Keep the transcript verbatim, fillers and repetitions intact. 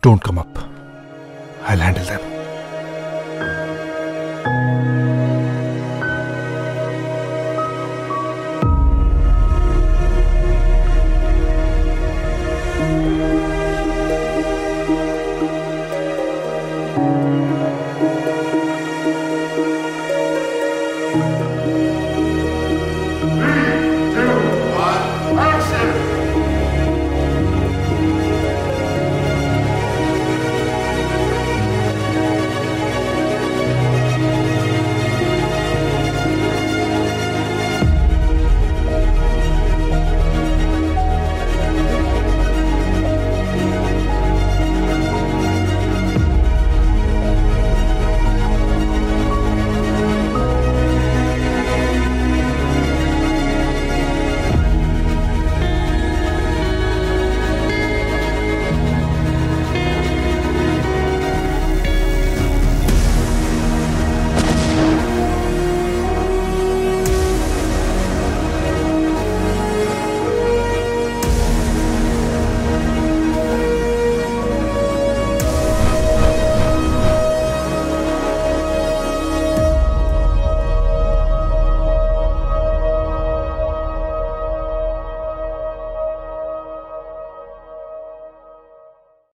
Don't come up. I'll handle them.